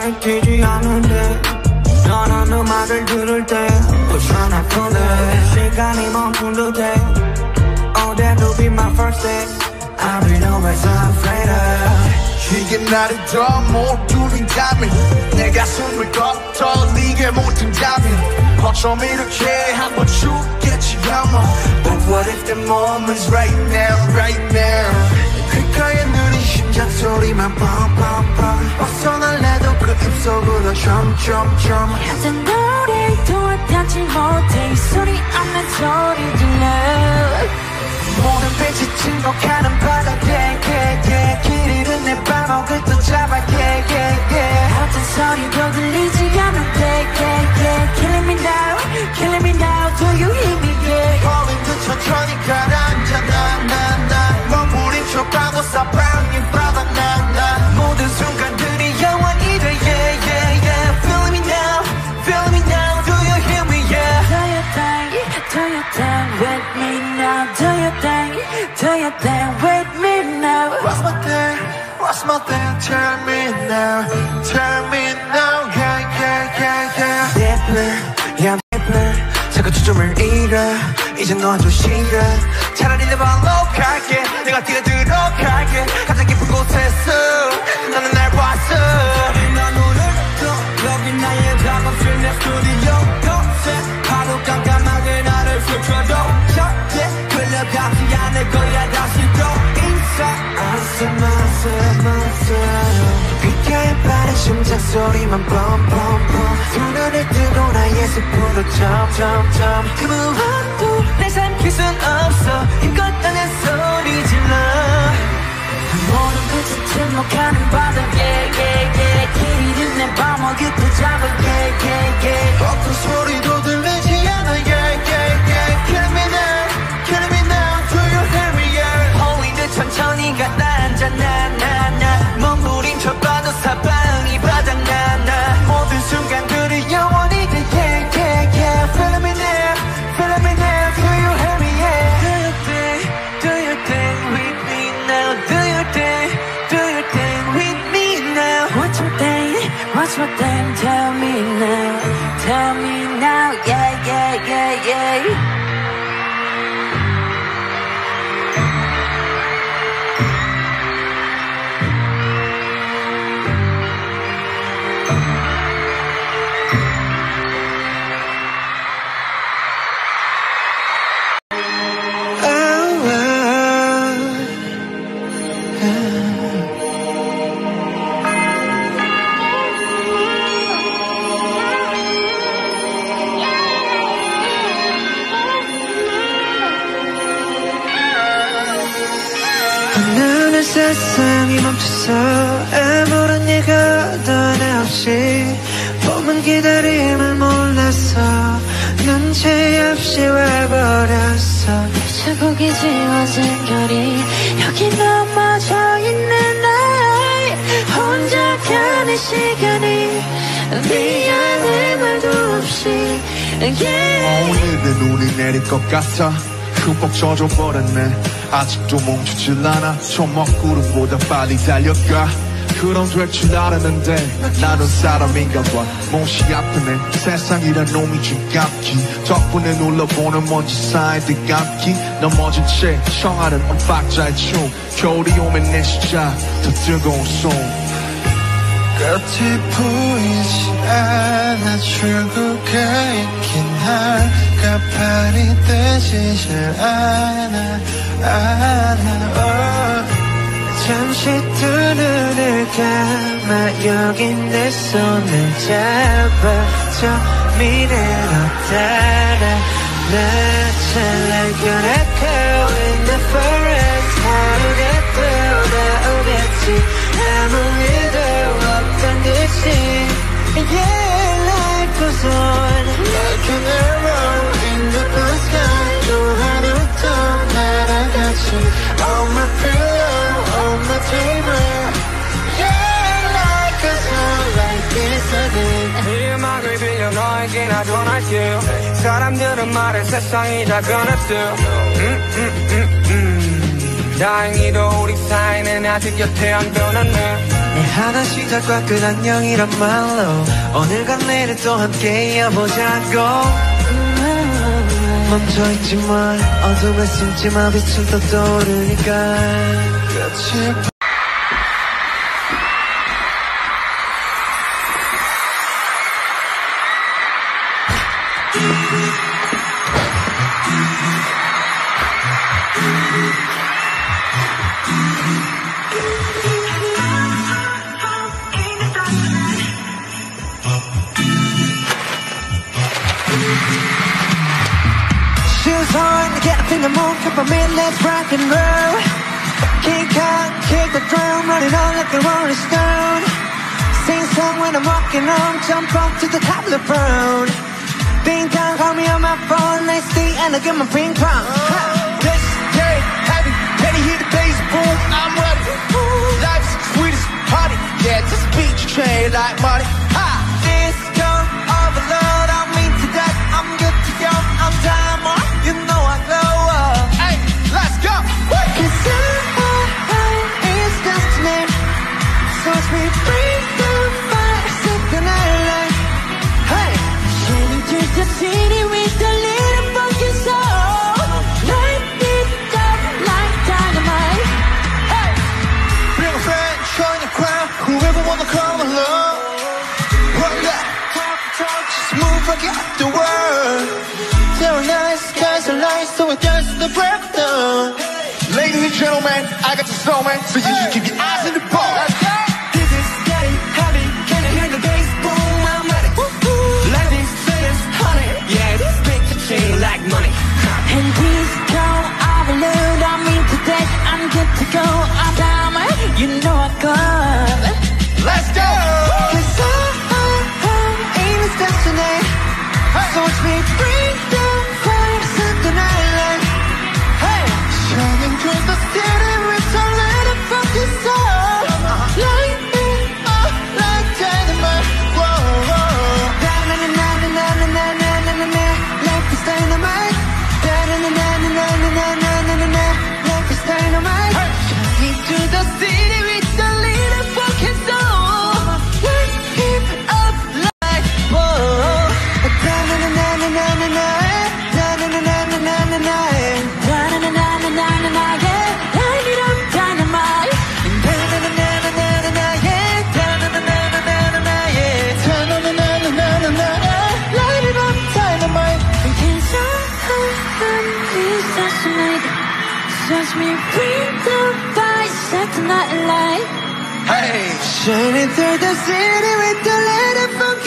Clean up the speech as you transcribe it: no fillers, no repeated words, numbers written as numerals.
잘 뛰지 않은데 너는 음악을 들을 때 우선 아프네. 시간이 멈춘 듯해. Oh that will be my first day. I'll be always afraid. 이게 나를 더 못두는 자면 내 가슴을 떨리게 못한 자면 어쩜 이렇게 한번 죽겠지 아마. But what if the moment's right now, right now. 귓가에 느린 심장 소리만 뻥뻥뻥 어서 날래도 그 입속으로 점점점 같은 거리도 닿지 못해 이 소리 없는 소리 들려. 모든 빛이 침묵하는 바닥에 yeah, yeah, 길 잃은 내 발목을 또 잡아 yeah, yeah, yeah. 어떤 소리도 들리지 않는데 yeah, yeah. Killing me now, killing me now. Do you hear me? Yeah. 거긴 천천히 가라앉아 나 너무 림촉하고 사방이 바닥난다 모든 순간들이 영원히 돼 yeah, yeah, yeah. Feeling me now, feeling me now. Do you hear me? Yeah. Do your thing with me now. Do your thing with me now. What's my thing, tell me now, yeah, yeah, yeah, yeah. Deeper, 자꾸 초점을 잃어. 이제 놔줘 시간. 차라리 내 발로 갈게. 내가 뛰어들어 갈게. 가장 깊은 곳에서 너는 날 봤어. 난 오늘도 여기 나의 작업실 내 스튜디오 컨셉 바로 깜깜하게 나를 스쳐줘. 절대 끌려가지 않을 거야 다시 또 인사 I said 귓가에 빠른 심장 소리만 뻥뻥뻥 두 눈을 뜨고 나의 스포로 점점점 그 무엇도 날 삼킬 순 없어 힘껏 떠난 소리 질러 모든 빛이 침묵하는 바다 yeah yeah yeah 길 잃은 내 발목이 또 잡아 yeah yeah yeah 어떤 소리도 들리지 않아 yeah yeah yeah Killing me now, killing me now. Do you hear me yeah. 홀린 듯 천천히 가라앉아 나 몸부림 쳐봐도 사방이 바닥나 나 모든 순간들이 영원히 yeah yeah yeah. Feeling me now, feeling me now. Do you hear me yeah. Do your thing with me now. Do your thing with me now. What's your thing, tell me now. Tell me now, yeah yeah yeah yeah. 세상이 멈췄어 아무런 네가 떠나 없이 봄은 기다림을 몰랐어 눈치 없이 와버렸어 자국이 지워진 결이 여기 넘어져 있는 나의 혼자 편히 시간이 미안해 말도 없이 yeah. 오늘 내 눈이 내릴 것 같아 흠뻑 젖어버렸네 아직도 멈추질 않아 초먹구름보다 빨리 달려가 그럼 될 줄 알았는데 나는 사람인가 봐 몹시 아프네 세상이란 놈이 죽갑기 덕분에 눌러보는 먼지 쌓인 뜨갑기 넘어진 채 청하는 엇박자의 춤 겨울이 오면 내 시작 더 뜨거운 손 끝이 보이지 않아 출구가 있긴 할까 발이 떼지질 않아 oh. 잠시 두 눈을 감아 여긴 내 손을 잡아 저 미래로 따라 나잘 날겨라 go in the forest 하루가 돌아오겠지 아무 일도 없던 듯이 yeah life goes on like an arrow in the blue sky on my pillow, on my table yeah, like a song like this again 이 음악을 빌려 너에게 나 전할게 사람들은 말해 세상이 다 변했어 다행히도 우리 사이는 아직 여태 안 변했네 내 하나 시작과 끝 안녕이란 말로 오늘과 내일 또 함께 이어보자고. 멈춰있지 마, 어둠에 숨지 마, 빛은 또 떠오르니까. 그렇지. Let's rock and roll. Kick on, kick the drum, running on like a rolling stone. Sing song when I'm walking home, jump off to the top of the phone. Ding dong, call me on my phone, let's see, and I get my ping pong. Let's get heavy, can you hear the bass boom? I'm ready. Life's sweetest party, yeah, it's a speech train like money. Ha! Disco overload, I'm into that, I'm good to go, I'm diamond, you know I glow up. Let's go! Woo! Cause I is destiny. So as we bring the fire, set the night light. Hey! Shining through the city with a little fucking soul. Light it up like dynamite. Hey! Bring a friend, join the crowd, whoever wanna come along. Run that, talk, just move, forget the world. There are night skies and lights, so we dance to the break. Ladies and gentlemen, I got the snowman, so you should keep your eyes in the ball. This is getting heavy, can you hear the bass boom? I'm ready. Life is sweet as honey, yeah, this makes a chain like money. And this girl, I believe, I mean today, I'm good to go. I'm diamond, you know I got. Let's go! Cause I'm in this destiny, so watch me bring the fire, set the night light. Shining through the city with a little fucking soul. Light me up like dynamite. Whoa, whoa. Na-na-na-na-na-na-na-na-na-na-na. Like it's dynamite. Na-na-na-na-na-na-na-na-na-na. Like it's dynamite. Shining through the city with a little fucking soul. Light me up like, whoa. Na-na-na-na-na-na-na-na. We bring the fire, set the night light. Hey! Shining through the city with the light of